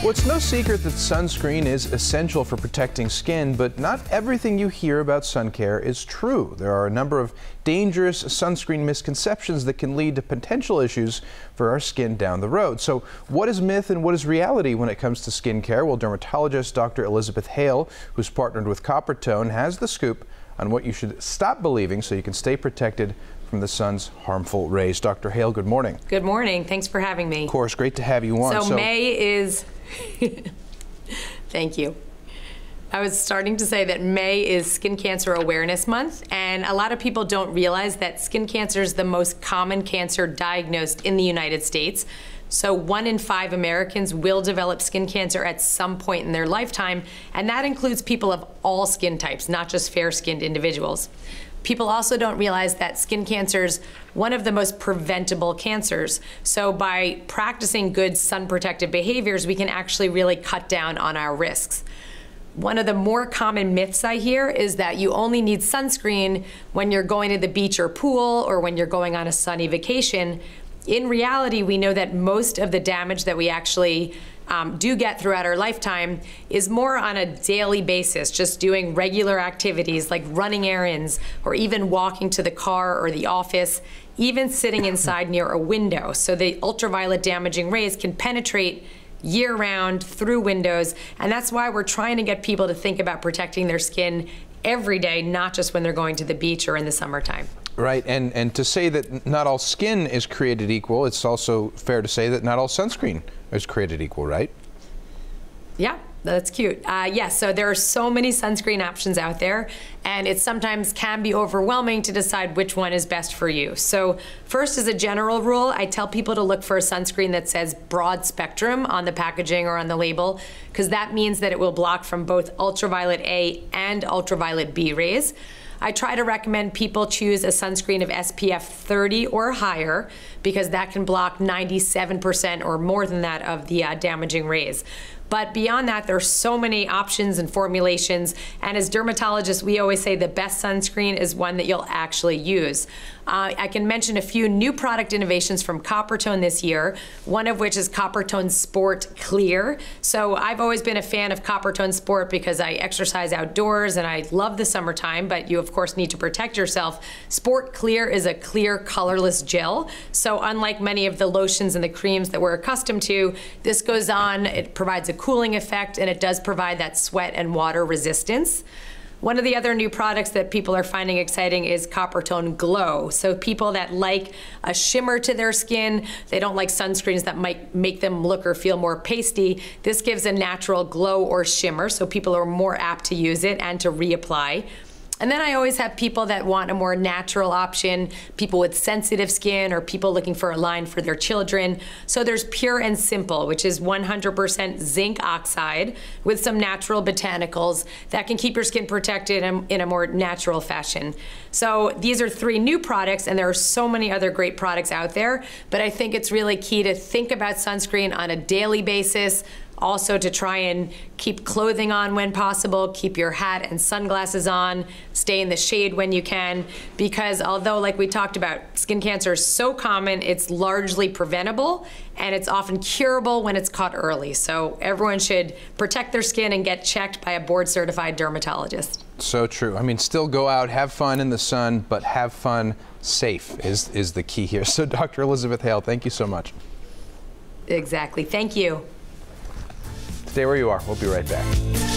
Well, it's no secret that sunscreen is essential for protecting skin, but not everything you hear about sun care is true. There are a number of dangerous sunscreen misconceptions that can lead to potential issues for our skin down the road. So what is myth and what is reality when it comes to skin care? Well, dermatologist Dr. Elizabeth Hale, who's partnered with Coppertone, has the scoop on what you should stop believing so you can stay protected from the sun's harmful rays. Dr. Hale, good morning. Good morning. Thanks for having me. Of course. Great to have you on. So May is... Thank you. I was starting to say that May is Skin Cancer Awareness Month, and a lot of people don't realize that skin cancer is the most common cancer diagnosed in the United States. So 1 in 5 Americans will develop skin cancer at some point in their lifetime, and that includes people of all skin types, not just fair-skinned individuals. People also don't realize that skin cancer is one of the most preventable cancers. So by practicing good sun protective behaviors, we can actually really cut down on our risks. One of the more common myths I hear is that you only need sunscreen when you're going to the beach or pool or when you're going on a sunny vacation. In reality, we know that most of the damage that we actually do get throughout our lifetime is more on a daily basis, just doing regular activities like running errands or even walking to the car or the office, even sitting inside near a window. So the ultraviolet damaging rays can penetrate year-round through windows, and that's why we're trying to get people to think about protecting their skin every day, not just when they're going to the beach or in the summertime. Right, and to say that not all skin is created equal, it's also fair to say that not all sunscreen is created equal, right? Yeah, that's cute. Yes, so there are so many sunscreen options out there, and it sometimes can be overwhelming to decide which one is best for you. So first, as a general rule, I tell people to look for a sunscreen that says broad spectrum on the packaging or on the label, because that means that it will block from both ultraviolet A and ultraviolet B rays. I try to recommend people choose a sunscreen of SPF 30 or higher, because that can block 97% or more than that of the damaging rays. But beyond that, there's so many options and formulations, and as dermatologists, we always say the best sunscreen is one that you'll actually use. I can mention a few new product innovations from Coppertone this year, one of which is Coppertone Sport Clear. So I've always been a fan of Coppertone Sport because I exercise outdoors and I love the summertime, but you of course need to protect yourself. Sport Clear is a clear, colorless gel, so unlike many of the lotions and the creams that we're accustomed to, this goes on, it provides a cooling effect, and it does provide that sweat and water resistance. One of the other new products that people are finding exciting is Coppertone Glow. So people that like a shimmer to their skin, they don't like sunscreens that might make them look or feel more pasty. This gives a natural glow or shimmer, so people are more apt to use it and to reapply. And then I always have people that want a more natural option, people with sensitive skin or people looking for a line for their children. So there's Pure and Simple, which is 100% zinc oxide with some natural botanicals that can keep your skin protected in a more natural fashion. So these are 3 new products, and there are so many other great products out there, but I think it's really key to think about sunscreen on a daily basis. Also to try and keep clothing on when possible, keep your hat and sunglasses on, stay in the shade when you can, because although, like we talked about, skin cancer is so common, it's largely preventable, and it's often curable when it's caught early. So everyone should protect their skin and get checked by a board-certified dermatologist. So true. I mean, still go out, have fun in the sun, but have fun safe is the key here. So Dr. Elizabeth Hale, thank you so much. Exactly. Thank you. Stay where you are. We'll be right back.